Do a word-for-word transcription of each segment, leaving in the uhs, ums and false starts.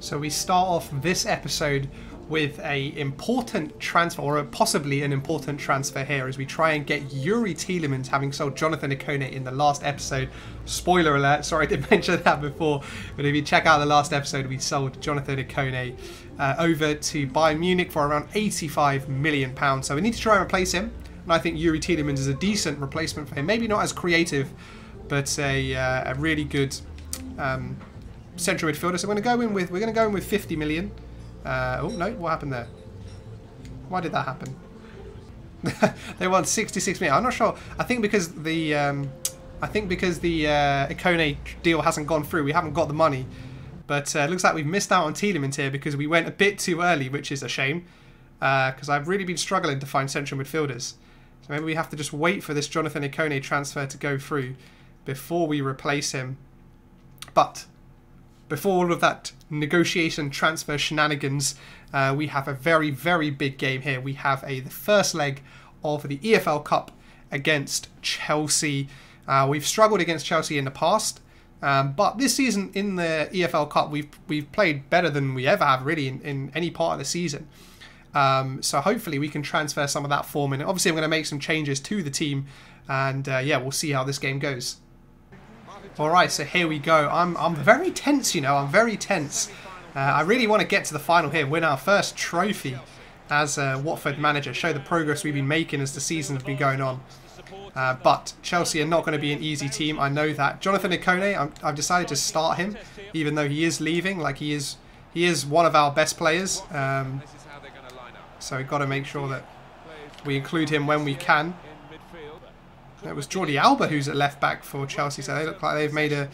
So we start off this episode with a important transfer, or possibly an important transfer here, as we try and get Youri Tielemans, having sold Jonathan Ikone in the last episode. Spoiler alert, sorry I didn't mention that before, but if you check out the last episode, we sold Jonathan Ikone uh, over to Bayern Munich for around eighty-five million pounds. So we need to try and replace him, and I think Youri Tielemans is a decent replacement for him. Maybe not as creative, but a, uh, a really good um, central midfielder. So we're going to go in with, we're going to go in with fifty million. Uh, oh, no, what happened there? Why did that happen? They won sixty-six million. I'm not sure. I think because the um, I think because the uh, Ikone deal hasn't gone through, we haven't got the money. But it uh, looks like we've missed out on Tielemans here because we went a bit too early, which is a shame. Because uh, I've really been struggling to find central midfielders. So maybe we have to just wait for this Jonathan Ikone transfer to go through before we replace him. But before all of that negotiation transfer shenanigans, uh, we have a very, very big game here. We have a the first leg of the E F L Cup against Chelsea. Uh, we've struggled against Chelsea in the past, um, but this season in the E F L Cup, we've we've played better than we ever have really in, in any part of the season. Um, so hopefully we can transfer some of that form in. Obviously, I'm going to make some changes to the team, and uh, yeah, we'll see how this game goes. All right, so here we go. I'm I'm very tense, you know. I'm very tense. Uh, I really want to get to the final here, win our first trophy as a Watford manager, show the progress we've been making as the season has been going on. Uh, but Chelsea are not going to be an easy team. I know that. Jonathan Ikone, I'm, I've decided to start him, even though he is leaving. Like he is, he is one of our best players. Um, so we've got to make sure that we include him when we can. It was Jordi Alba who's at left back for Chelsea, so they look like they've made a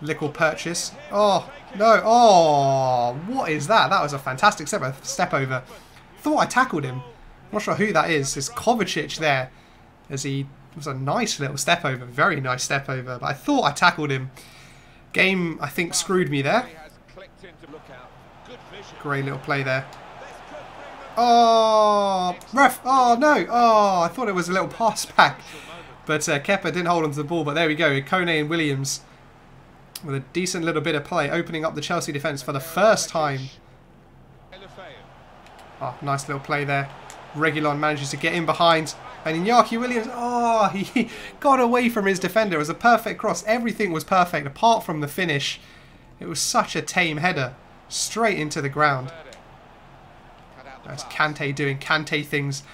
little purchase. Oh, no. Oh, what is that? That was a fantastic step, step over. Thought I tackled him. I'm not sure who that is. It's Kovacic there. As he it was a nice little step over. Very nice step over. But I thought I tackled him. Game, I think, screwed me there. Great little play there. Oh, ref. Oh, no. Oh, I thought it was a little pass back. But uh, Kepa didn't hold onto the ball. But there we go. Ikone and Williams with a decent little bit of play, opening up the Chelsea defence for the first time. Oh, nice little play there. Reguilon manages to get in behind. And Iñaki Williams, oh, he got away from his defender. It was a perfect cross. Everything was perfect apart from the finish. It was such a tame header. Straight into the ground. That's Kante doing Kante things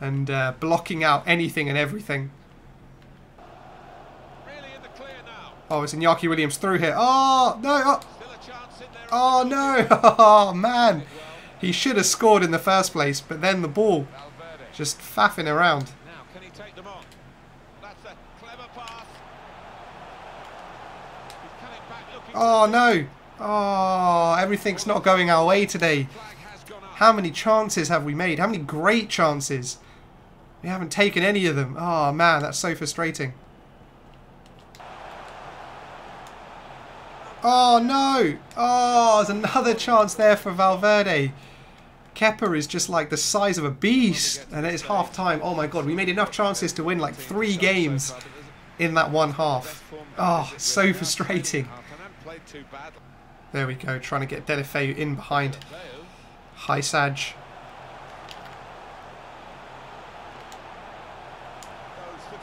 and uh, blocking out anything and everything. Oh, it's Iñaki Williams through here. Oh, no. Oh, oh no. Oh, man. He should have scored in the first place, but then the ball just faffing around. Now, can he take them on? That's a clever pass. He's coming back looking. Oh, no. Oh, everything's not going our way today. How many chances have we made? How many great chances? We haven't taken any of them. Oh, man, that's so frustrating. Oh, no. Oh, there's another chance there for Valverde. Kepa is just like the size of a beast. And it's half time. Oh, my God. We made enough chances to win like three games in that one half. Oh, so frustrating. There we go. Trying to get Deulofeu in behind Hysaj.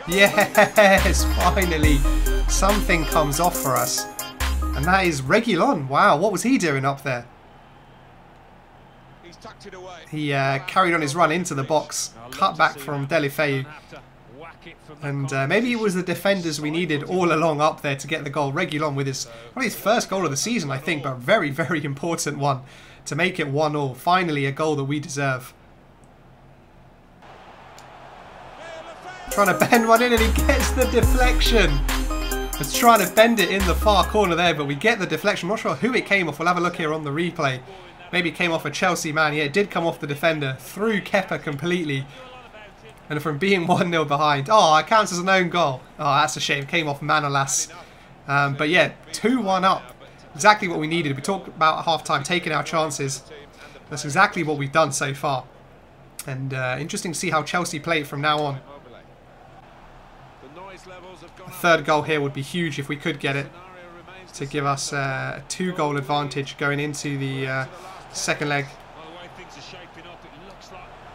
Yes, finally. Something comes off for us. And that is Reguilon. Wow, what was he doing up there? He uh, carried on his run into the box, cut back from Deulofeu. And uh, maybe it was the defenders we needed all along up there to get the goal. Reguilon with his, well, his first goal of the season, I think, but a very, very important one to make it one all. Finally, a goal that we deserve. Trying to bend one in and he gets the deflection. It's trying to bend it in the far corner there, but we get the deflection. I'm not sure who it came off. We'll have a look here on the replay. Maybe it came off a Chelsea man. Yeah, it did come off the defender. Through Kepa completely. And from being one nil behind. Oh, it counts as an own goal. Oh, that's a shame. It came off Manolas. Um, but yeah, two one up. Exactly what we needed. We talked about half-time, taking our chances. That's exactly what we've done so far. And uh, interesting to see how Chelsea play from now on. A third goal here would be huge if we could get it. to give us uh, a two-goal advantage going into the uh, second leg.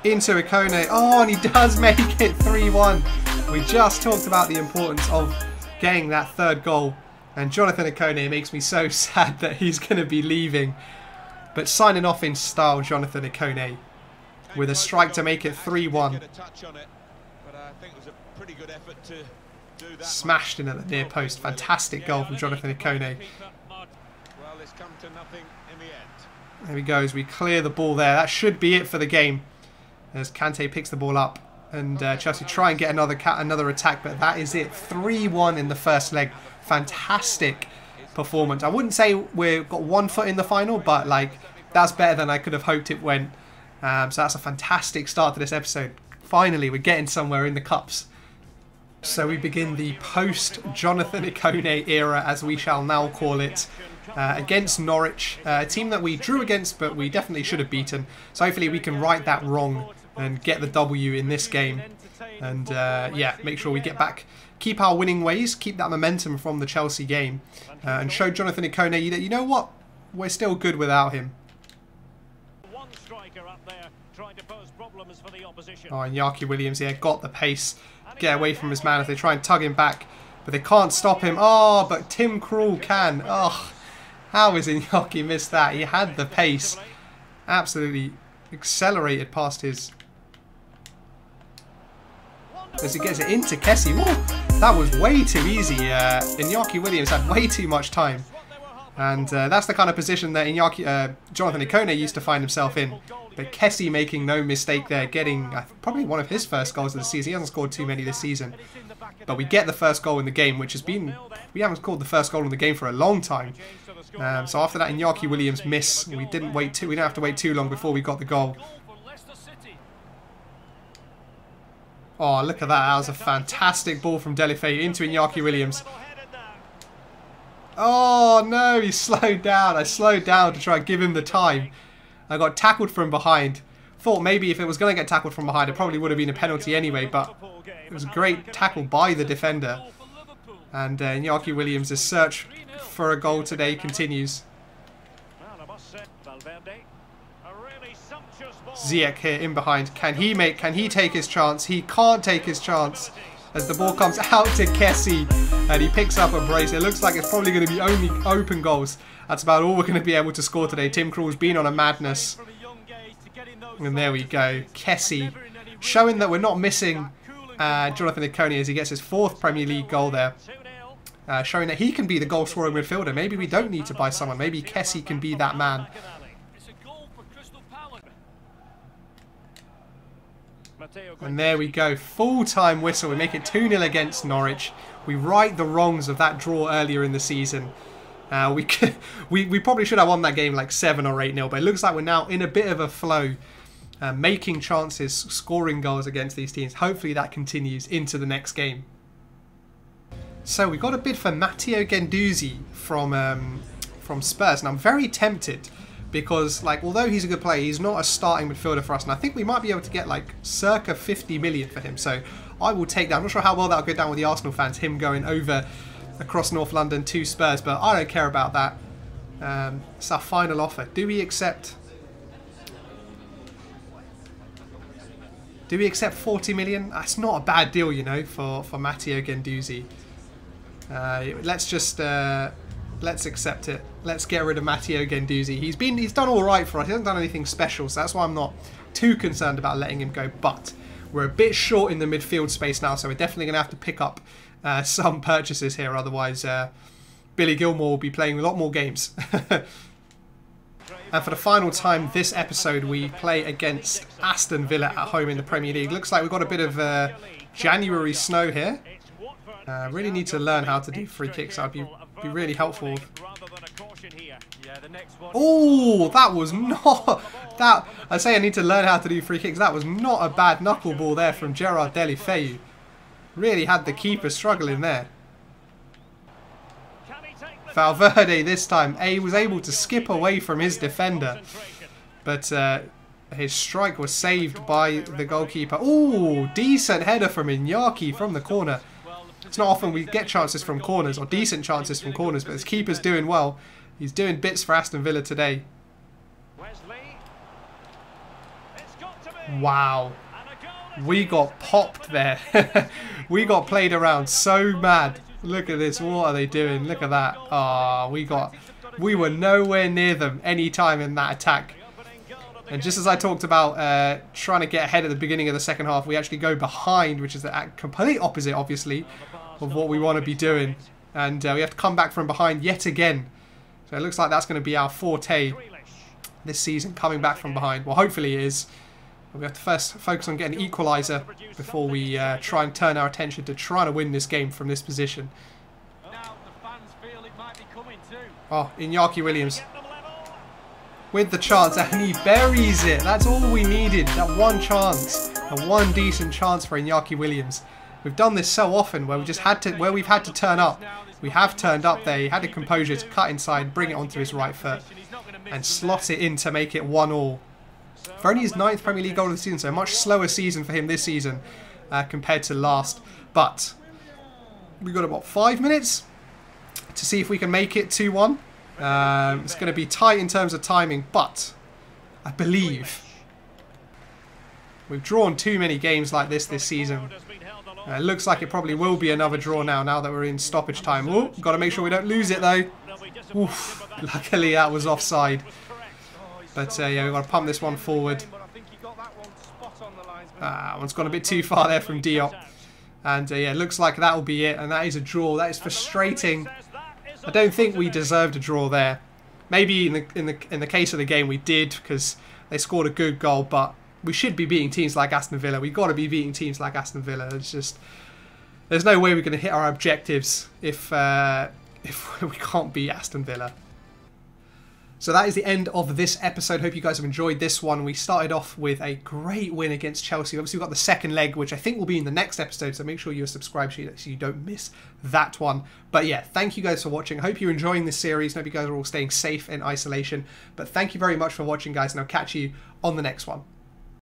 Into Ikone. Oh, and he does make it three one. We just talked about the importance of getting that third goal. And Jonathan Ikone makes me so sad that he's going to be leaving. But signing off in style, Jonathan Ikone, with a strike to make it three one. Smashed in at the near post. Fantastic goal from Jonathan Ikone. There we go, as we clear the ball there. That should be it for the game, as Kante picks the ball up. And uh, Chelsea try and get another cat, another attack, but that is it. three one in the first leg. Fantastic performance. I wouldn't say we've got one foot in the final, but like that's better than I could have hoped it went. Um, so that's a fantastic start to this episode. Finally, we're getting somewhere in the cups. So we begin the post-Jonathan Ikone era, as we shall now call it, uh, against Norwich, uh, a team that we drew against, but we definitely should have beaten. So hopefully we can right that wrong and get the W in this game. And uh, yeah, make sure we get back, keep our winning ways, keep that momentum from the Chelsea game, uh, and show Jonathan Ikone that, you know what, we're still good without him. One striker up there trying to pose problems for the opposition. Oh, and Iñaki Williams here, yeah, got the pace, get away from his man if they try and tug him back, but they can't stop him. Oh, but Tim Krul can. Oh, how is Iñaki missed that? He had the pace, absolutely accelerated past his... as he gets it into Kessie. Whoa, that was way too easy. Uh, Iñaki Williams had way too much time. And uh, that's the kind of position that Iñaki, uh, Jonathan Ikone used to find himself in. But Kessie making no mistake there, getting uh, probably one of his first goals of the season. He hasn't scored too many this season. But we get the first goal in the game, which has been... we haven't scored the first goal in the game for a long time. Um, so after that Iñaki Williams miss, we didn't wait too... we didn't have to wait too long before we got the goal. Oh, look at that. That was a fantastic ball from Deulofeu into Iñaki Williams. Oh, no. He slowed down. I slowed down to try and give him the time. I got tackled from behind. Thought maybe if it was going to get tackled from behind, it probably would have been a penalty anyway, but it was a great tackle by the defender. And uh, Iñaki Williams' search for a goal today continues. Ziyech here in behind. Can he make, can he take his chance? He can't take his chance, as the ball comes out to Kessie and he picks up a brace. It looks like it's probably going to be only open goals. That's about all we're going to be able to score today. Tim Krul's been on a madness. And there we go. Kessie showing that we're not missing uh, Jonathan Ikone, as he gets his fourth Premier League goal there. Uh, showing that he can be the goal-scoring midfielder. Maybe we don't need to buy someone. Maybe Kessie can be that man. And there we go, full-time whistle. We make it two nil against Norwich. We right the wrongs of that draw earlier in the season. Uh, we, could, we we probably should have won that game like seven or eight nil, but it looks like we're now in a bit of a flow, uh, making chances, scoring goals against these teams. Hopefully that continues into the next game. So we got a bid for Matteo Guendouzi from, um, from Spurs, and I'm very tempted, because, like, although he's a good player, he's not a starting midfielder for us. And I think we might be able to get, like, circa fifty million for him. So I will take that. I'm not sure how well that'll go down with the Arsenal fans, him going over across North London to Spurs. But I don't care about that. Um, it's our final offer. Do we accept... do we accept forty million? That's not a bad deal, you know, for, for Matteo Guendouzi. Uh, let's just... Uh, let's accept it. Let's get rid of Matteo Guendouzi. He's been, he's done all right for us. He hasn't done anything special, so that's why I'm not too concerned about letting him go. But we're a bit short in the midfield space now, so we're definitely going to have to pick up uh, some purchases here. Otherwise, uh, Billy Gilmore will be playing a lot more games. And for the final time this episode, we play against Aston Villa at home in the Premier League. Looks like we've got a bit of uh, January snow here. Uh, really need to learn how to do free kicks. I'd be be really helpful. Oh, that was not that. I say I need to learn how to do free kicks. That was not a bad knuckleball there from Gerard Deulofeu. Really had the keeper struggling there. Valverde this time. He was able to skip away from his defender, but uh, his strike was saved by the goalkeeper. Oh, decent header from Iñaki from the corner. It's not often we get chances from corners, or decent chances from corners, but his keeper's doing well. He's doing bits for Aston Villa today. Wow. We got popped there. We got played around so mad. Look at this. What are they doing? Look at that. Ah, oh, we got... We were nowhere near them any time in that attack. And just as I talked about uh, trying to get ahead at the beginning of the second half, we actually go behind, which is the complete opposite, obviously, of what we want to be doing. And uh, we have to come back from behind yet again. So it looks like that's going to be our forte this season, coming back from behind. Well, hopefully it is. We have to first focus on getting an equaliser before we uh, try and turn our attention to trying to win this game from this position. Oh, Iñaki Williams. With the chance, and he buries it. That's all we needed. That one chance. That one decent chance for Iñaki Williams. We've done this so often where we just had to where we've had to turn up. We have turned up there. He had the composure to cut inside, bring it onto his right foot, and slot it in to make it one all. For only his ninth Premier League goal of the season, so a much slower season for him this season uh, compared to last. But we've got about five minutes to see if we can make it two one. Um, it's going to be tight in terms of timing, but I believe we've drawn too many games like this this season. Uh, it looks like it probably will be another draw now, now that we're in stoppage time. Oh, got to make sure we don't lose it, though. Oof, luckily that was offside. But uh, yeah, we've got to pump this one forward. Ah, one's gone a bit too far there from Diop. And uh, yeah, looks like that will be it. And that is a draw. That is frustrating. I don't think we deserved a draw there. Maybe in the in the in the case of the game we did, because they scored a good goal. But we should be beating teams like Aston Villa. We've got to be beating teams like Aston Villa. It's just there's no way we're going to hit our objectives if uh, if we can't beat Aston Villa. So that is the end of this episode. Hope you guys have enjoyed this one. We started off with a great win against Chelsea. Obviously, we've got the second leg, which I think will be in the next episode. So make sure you're subscribed so you don't miss that one. But yeah, thank you guys for watching. I hope you're enjoying this series. I hope you guys are all staying safe in isolation. But thank you very much for watching, guys. And I'll catch you on the next one.